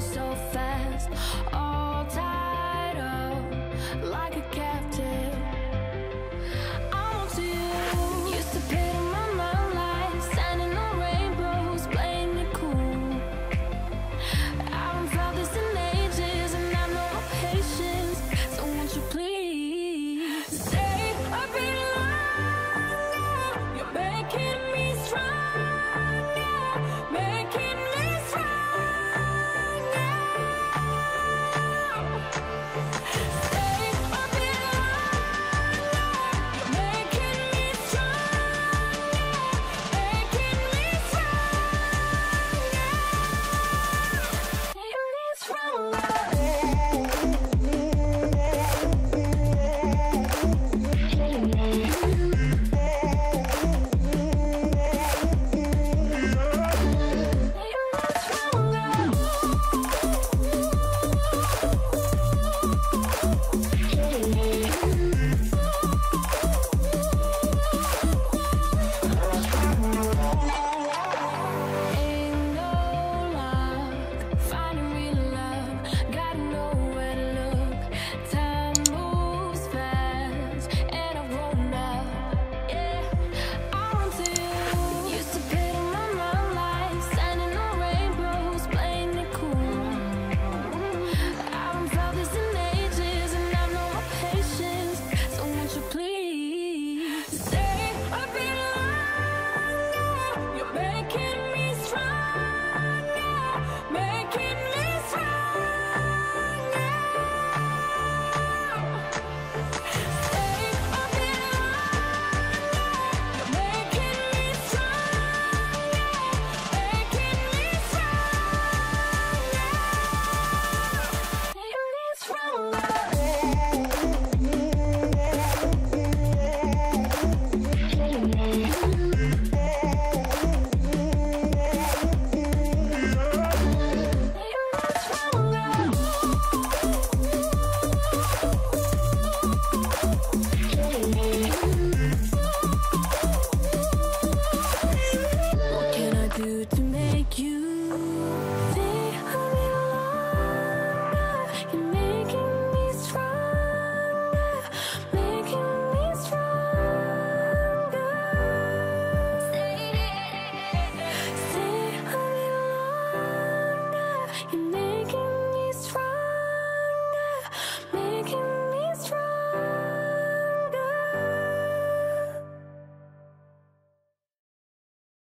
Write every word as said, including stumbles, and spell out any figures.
so fast.